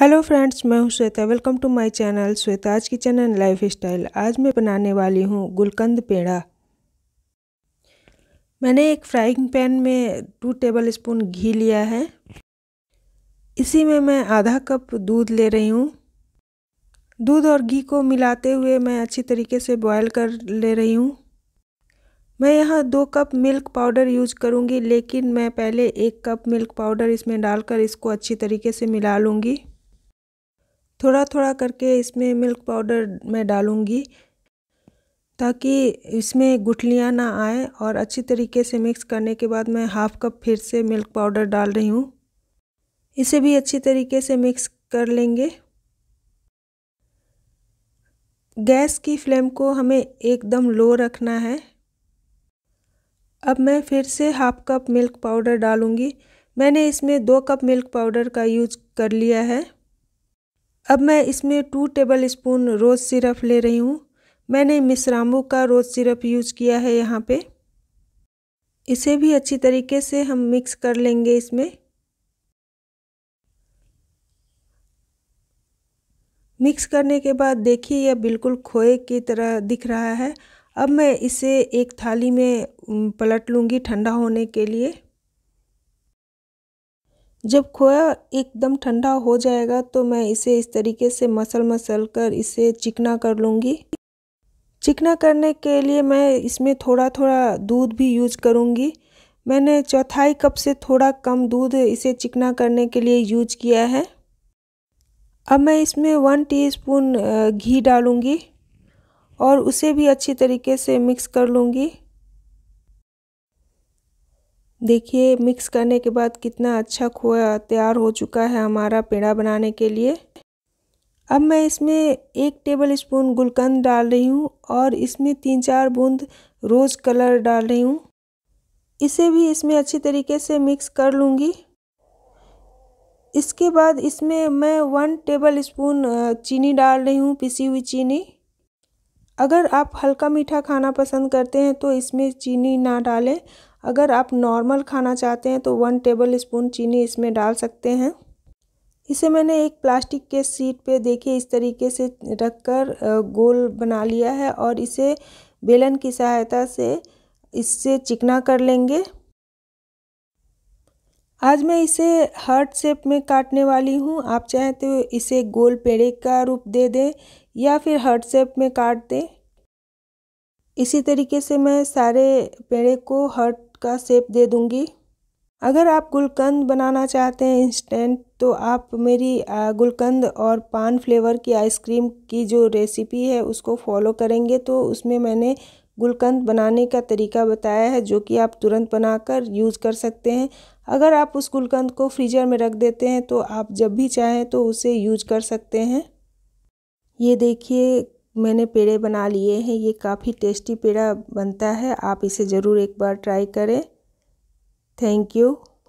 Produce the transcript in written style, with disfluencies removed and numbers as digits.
Hello friends, मैं हूं Shweta. Welcome to my channel Shweta's kitchen and lifestyle. आज मैं बनाने वाली हूं गुलकंद पेड़ा। मैंने एक फ्राइंग पैन में 2 टेबलस्पून घी लिया है। इसी में मैं आधा कप दूध ले रही हूं। दूध और घी को मिलाते हुए मैं अच्छी तरीके से बॉयल कर ले रही हूं। मैं यहाँ 2 कप मिल्क पाउडर यूज करूँगी, लेकिन मैं पहले 1 कप मिल्क पाउडर इसमें डालकर इसको अच्छी तरीके से मिला लूँगी। थोड़ा थोड़ा करके इसमें मिल्क पाउडर मैं डालूँगी ताकि इसमें गुठलियाँ ना आए। और अच्छी तरीके से मिक्स करने के बाद मैं 1/2 कप फिर से मिल्क पाउडर डाल रही हूँ। इसे भी अच्छी तरीके से मिक्स कर लेंगे। गैस की फ्लेम को हमें एकदम लो रखना है। अब मैं फिर से 1/2 कप मिल्क पाउडर डालूँगी। मैंने इसमें 2 कप मिल्क पाउडर का यूज कर लिया है। अब मैं इसमें 2 टेबलस्पून रोज़ सिरप ले रही हूँ। मैंने मिश्राम्बू का रोज़ सिरप यूज किया है यहाँ पे। इसे भी अच्छी तरीके से हम मिक्स कर लेंगे इसमें। मिक्स करने के बाद देखिए यह बिल्कुल खोए की तरह दिख रहा है। अब मैं इसे एक थाली में पलट लूँगी ठंडा होने के लिए। जब खोया एकदम ठंडा हो जाएगा तो मैं इसे इस तरीके से मसल कर इसे चिकना कर लूँगी। चिकना करने के लिए मैं इसमें थोड़ा थोड़ा दूध भी यूज करूँगी। मैंने 1/4 कप से थोड़ा कम दूध इसे चिकना करने के लिए यूज किया है। अब मैं इसमें 1 टीस्पून घी डालूँगी और उसे भी अच्छी तरीके से मिक्स कर लूँगी। देखिए मिक्स करने के बाद कितना अच्छा खोया तैयार हो चुका है हमारा पेड़ा बनाने के लिए। अब मैं इसमें 1 टेबलस्पून गुलकंद डाल रही हूँ और इसमें 3-4 बूंद रोज़ कलर डाल रही हूँ। इसे भी इसमें अच्छी तरीके से मिक्स कर लूँगी। इसके बाद इसमें मैं 1 टेबलस्पून चीनी डाल रही हूँ, पिसी हुई चीनी। अगर आप हल्का मीठा खाना पसंद करते हैं तो इसमें चीनी ना डालें। अगर आप नॉर्मल खाना चाहते हैं तो 1 टेबलस्पून चीनी इसमें डाल सकते हैं। इसे मैंने एक प्लास्टिक के शीट पे देखिए इस तरीके से रखकर गोल बना लिया है और इसे बेलन की सहायता से इससे चिकना कर लेंगे। आज मैं इसे हार्ट शेप में काटने वाली हूँ। आप चाहें तो इसे गोल पेड़े का रूप दे दें या फिर हार्ट शेप में काट दें। इसी तरीके से मैं सारे पेड़े को हार्ट का शेप दे दूँगी। अगर आप गुलकंद बनाना चाहते हैं इंस्टेंट तो आप मेरी गुलकंद और पान फ्लेवर की आइसक्रीम की जो रेसिपी है उसको फॉलो करेंगे तो उसमें मैंने गुलकंद बनाने का तरीका बताया है, जो कि आप तुरंत बनाकर यूज़ कर सकते हैं। अगर आप उस गुलकंद को फ्रीजर में रख देते हैं तो आप जब भी चाहें तो उसे यूज कर सकते हैं। ये देखिए मैंने पेड़े बना लिए हैं। ये काफ़ी टेस्टी पेड़ा बनता है। आप इसे ज़रूर एक बार ट्राई करें। Thank you.